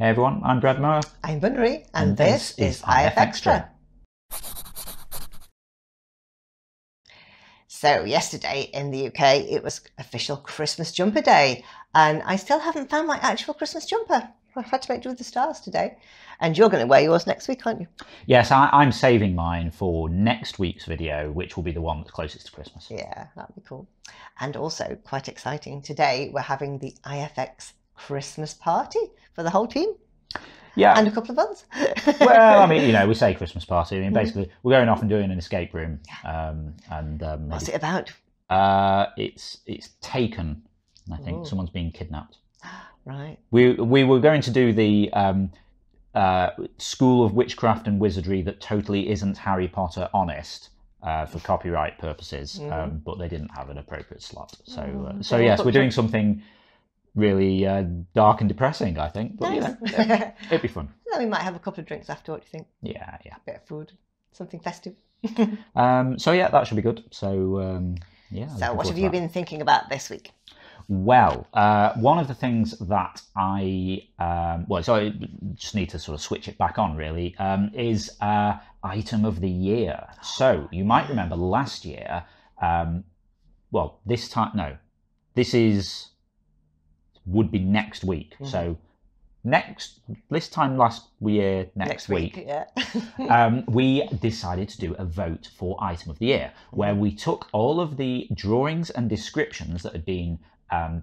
Hey everyone, I'm Brad Murray. I'm Bunnery, and this is IFxtra. So yesterday in the UK, it was official Christmas jumper day, and I still haven't found my actual Christmas jumper. I've had to make do with the stars today. And you're going to wear yours next week, aren't you? Yes, I'm saving mine for next week's video, which will be the one that's closest to Christmas. Yeah, that'd be cool. And also, quite exciting, today we're having the IFX Christmas party for the whole team. Yeah. And a couple of others. Well, I mean, you know, we say Christmas party. I mean, basically, we're going off and doing an escape room. What's it about? It's Taken, and I think someone's being kidnapped. Right. We were going to do the School of Witchcraft and Wizardry that totally isn't Harry Potter honest for copyright purposes, but they didn't have an appropriate slot. So, so yes, we're doing something really dark and depressing, I think. But, nice. You know, it'd be fun. Then we might have a couple of drinks after, what do you think? Yeah, yeah. A bit of food, something festive. So yeah, that should be good. So, yeah. So what have you been thinking about this week? Well, one of the things that I, so I just need to sort of switch it back on really, is item of the year. So you might remember last year, well, this time, no, this is, would be next week. So this time last year, next week, yeah. We decided to do a vote for item of the year, where we took all of the drawings and descriptions that had been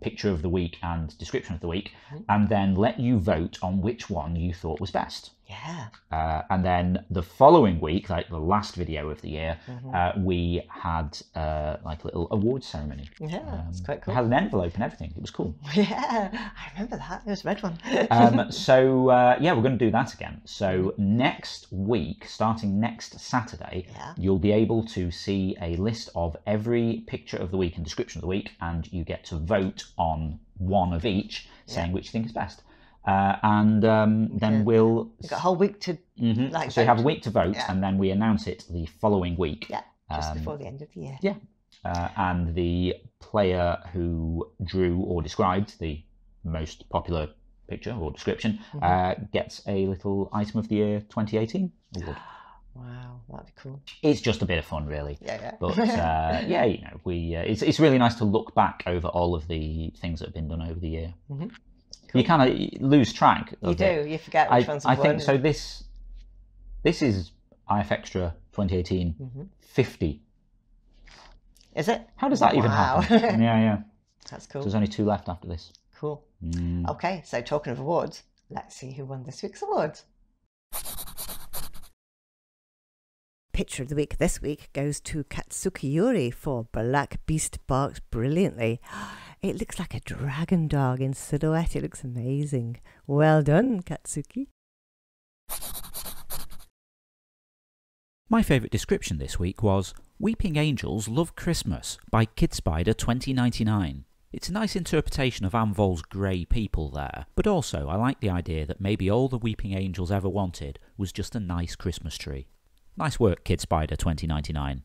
picture of the week and description of the week, and then let you vote on which one you thought was best. Yeah. And then the following week, like the last video of the year, we had like a little award ceremony. Yeah, it's quite cool. We had an envelope and everything. It was cool. Yeah, I remember that. It was a red one. So yeah, we're going to do that again. So next week, starting next Saturday, you'll be able to see a list of every picture of the week and description of the week, and you get to vote on one of each, saying which you think is best. And then we'll... You've got a whole week to like so vote. You have a week to vote, and then we announce it the following week. Yeah, just before the end of the year. Yeah. And the player who drew or described the most popular picture or description gets a little Item of the Year 2018 award. Wow, that'd be cool. It's just a bit of fun, really. Yeah, yeah. But yeah, you know, we it's really nice to look back over all of the things that have been done over the year. Cool. You kind of lose track of it. You forget which ones I think. So this is IFxtra 2018 50. Is it? How does that even happen? Yeah, yeah. That's cool. So there's only two left after this. Cool. Okay, so talking of awards, let's see who won this week's awards. Picture of the week this week goes to Katsuki Yuri for Black Beast Barks Brilliantly. It looks like a dragon dog in silhouette. It looks amazing. Well done, Katsuki. My favourite description this week was Weeping Angels Love Christmas by Kid Spider 2099. It's a nice interpretation of Amvol's grey people there, but also I like the idea that maybe all the Weeping Angels ever wanted was just a nice Christmas tree. Nice work, Kid Spider 2099.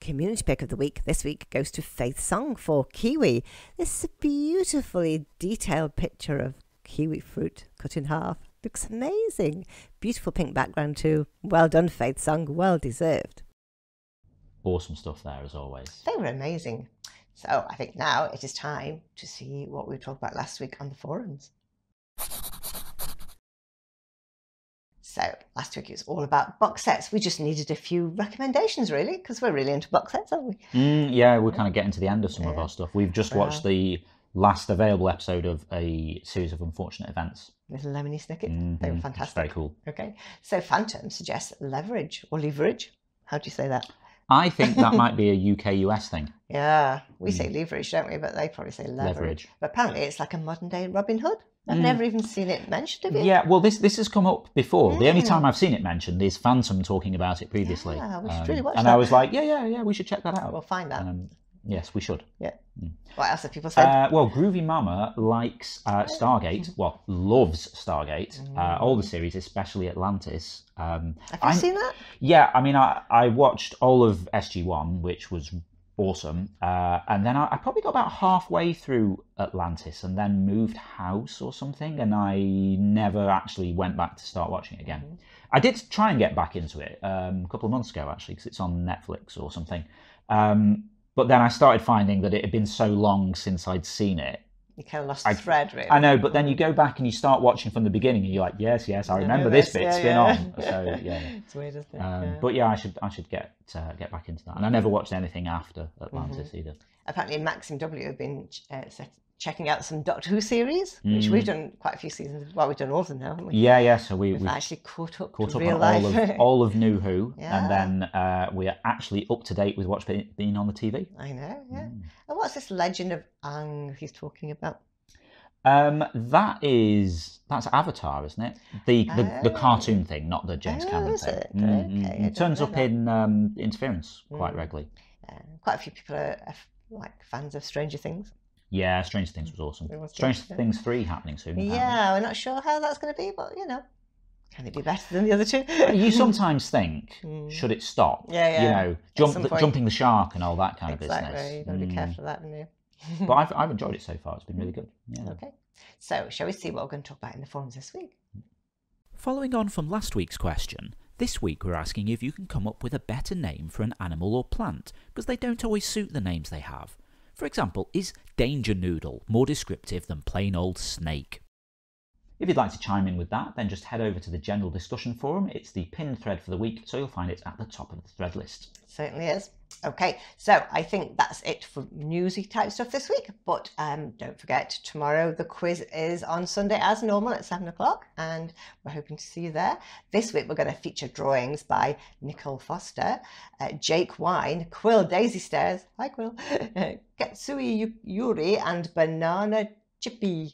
Community pick of the week this week goes to Faith Song for Kiwi. This is a beautifully detailed picture of kiwi fruit cut in half. Looks amazing. Beautiful pink background too. Well done, Faith Song. Well deserved. Awesome stuff there as always. They were amazing. So I think now it is time to see what we talked about last week on the forums. So last week it was all about box sets. We just needed a few recommendations really, because we're really into box sets, aren't we? Yeah, we're kind of getting to the end of some of our stuff. We've just watched the last available episode of A Series of Unfortunate Events. Little Lemony Snicket. They were fantastic. It's very cool. Okay, so Phantom suggests Leverage or Leverage. How do you say that? I think that might be a UK-US thing. Yeah, we say Leverage, don't we? But they probably say Leverage. But apparently it's like a modern-day Robin Hood. I've never even seen it mentioned, have you? Yeah, well, this has come up before. The only time I've seen it mentioned is Phantom talking about it previously. Yeah, we should really watch that. I was like, yeah, we should check that out. We'll find that. Yes, we should. Yeah. What else have people said? Well, Groovy Mama likes Stargate. Well, loves Stargate. All the series, especially Atlantis. Have you seen that? Yeah, I mean, I watched all of SG-1, which was awesome. And then I probably got about halfway through Atlantis and then moved house or something, and I never actually went back to start watching it again. Mm-hmm. I did try and get back into it a couple of months ago, actually, because it's on Netflix or something. But then I started finding that it had been so long since I'd seen it. You kind of lost the thread, really. I know, but then you go back and you start watching from the beginning, and you're like, yes, I remember this bit. It's been on. So yeah, it's weird, isn't it? But yeah, I should get back into that. And I never watched anything after Atlantis either. Apparently, Maxim W have been checking out some Doctor Who series, which we've done quite a few seasons. Well, we've done all of them now, haven't we? Yeah. So we've actually caught up on all of New Who, and then we are actually up to date with what's been on the TV. I know, yeah. And what's this Legend of Aang he's talking about? That's Avatar, isn't it? The cartoon thing, not the James Cameron thing. It? Okay, it turns up in Interference quite regularly. Quite a few people are like fans of Stranger Things. Yeah, Stranger Things was awesome. Stranger Things 3 happening soon. Yeah, we're not sure how that's going to be, but you know, can it be better than the other two? You sometimes think, should it stop? Yeah. You know, jumping the shark and all that kind of business. Exactly, you've got to be careful of that, haven't you? But I've enjoyed it so far. It's been really good. Yeah. Okay, so shall we see what we're going to talk about in the forums this week? Following on from last week's question, this week we're asking if you can come up with a better name for an animal or plant, because they don't always suit the names they have. For example, is danger noodle more descriptive than plain old snake? If you'd like to chime in with that, then just head over to the general discussion forum. It's the pinned thread for the week, so you'll find it at the top of the thread list. Certainly is. Okay, so I think that's it for newsy type stuff this week, but don't forget, tomorrow the quiz is on Sunday as normal at 7 o'clock, and we're hoping to see you there. This week we're going to feature drawings by Nicole Foster, Jake Wine, Quill Daisy Stairs, hi Quill, Katsuki Yuri and Banana Chippy.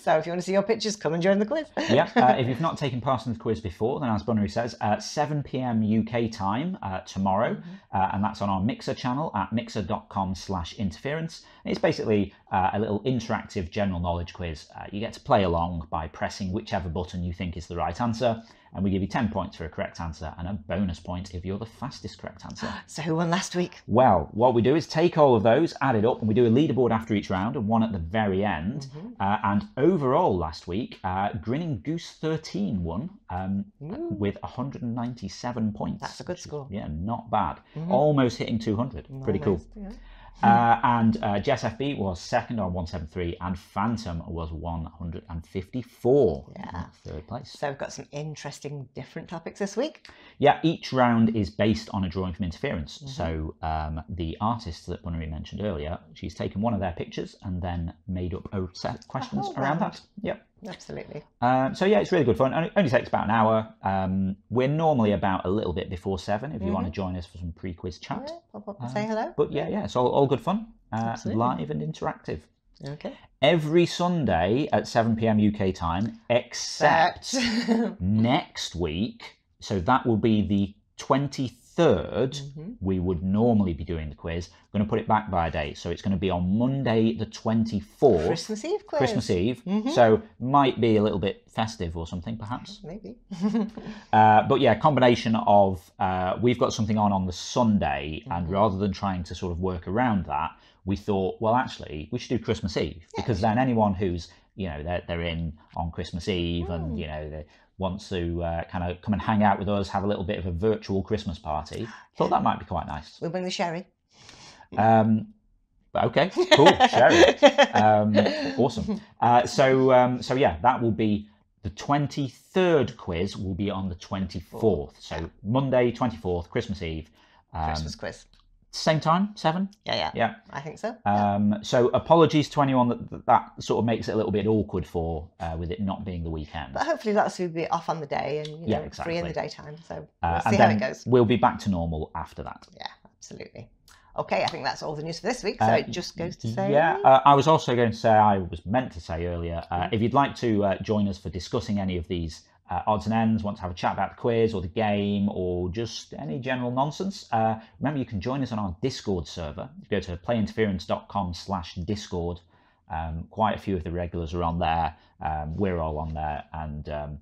So if you want to see your pictures, come and join the quiz. Yeah, if you've not taken part in the quiz before, then as Bunnery says, 7 p.m. UK time tomorrow, and that's on our Mixer channel at mixer.com/interference. It's basically a little interactive general knowledge quiz. You get to play along by pressing whichever button you think is the right answer, and we give you 10 points for a correct answer and a bonus point if you're the fastest correct answer. So who won last week? Well, what we do is take all of those, add it up, and we do a leaderboard after each round and one at the very end. And overall last week, Grinning Goose 13 won with 197 points. That's a good score. Yeah, not bad. Almost hitting 200. Pretty cool. Yeah. And Jess FB was second on 173, and Phantom was 154 in third place. So we've got some interesting different topics this week. Yeah, each round is based on a drawing from Interference. So the artist that Bunnery mentioned earlier, she's taken one of their pictures and then made up a set of questions around that. Yep. Absolutely. So yeah, it's really good fun. Only takes about an hour. We're normally about a little bit before 7 if you want to join us for some pre-quiz chat. Yeah, pop up and say hello. But yeah, it's all good fun. Live and interactive. Okay. Every Sunday at 7 p.m. UK time, except next week. So that will be the 23rd. We would normally be doing the quiz. I'm going to put it back by a day, so it's going to be on Monday the 24th. Christmas Eve quiz. Christmas Eve. So might be a little bit festive or something, perhaps. Maybe. But yeah, combination of we've got something on the Sunday, and rather than trying to sort of work around that, we thought, well, actually, we should do Christmas Eve, because then anyone who's, you know, they're in on Christmas Eve and, you know, they wants to kind of come and hang out with us, have a little bit of a virtual Christmas party. Thought that might be quite nice. We'll bring the sherry. Okay, cool, sherry. Awesome. So yeah, that will be the 23rd quiz will be on the 24th. So Monday, 24th, Christmas Eve. Christmas quiz. Same time, 7? Yeah. I think so. So apologies to anyone that sort of makes it a little bit awkward for with it not being the weekend. But hopefully that's who'll be off on the day and free in the daytime. So we'll see how it goes. We'll be back to normal after that. Yeah, absolutely. Okay, I think that's all the news for this week, so it just goes to say... Yeah, I was also going to say, I was meant to say earlier, if you'd like to join us for discussing any of these odds and ends, want to have a chat about the quiz or the game or just any general nonsense, remember you can join us on our Discord server. If you go to playinterference.com/discord, quite a few of the regulars are on there. We're all on there, and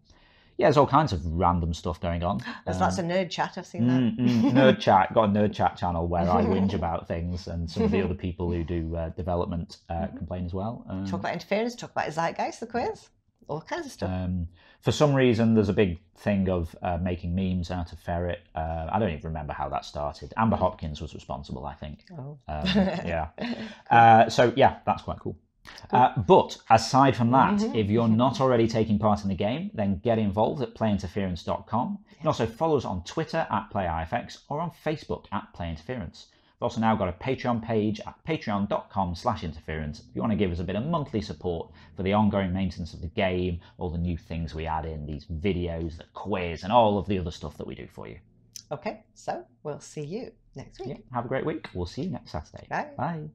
yeah, there's all kinds of random stuff going on. There's lots of nerd chat, I've seen that. Nerd chat, got a nerd chat channel where I whinge about things, and some of the other people who do development complain as well. Talk about Interference, talk about Zeitgeist, the quiz, all kinds of stuff. For some reason, there's a big thing of making memes out of Ferret. I don't even remember how that started. Amber Hopkins was responsible, I think. Oh. Yeah. So, yeah, that's quite cool. But aside from that, if you're not already taking part in the game, then get involved at playinterference.com. You can also follow us on Twitter at PlayIFX or on Facebook at PlayInterference. We've also now got a Patreon page at patreon.com/interference if you want to give us a bit of monthly support for the ongoing maintenance of the game, all the new things we add in, these videos, the quiz, and all of the other stuff that we do for you. Okay, so we'll see you next week. Yeah, have a great week. We'll see you next Saturday. Bye. Bye.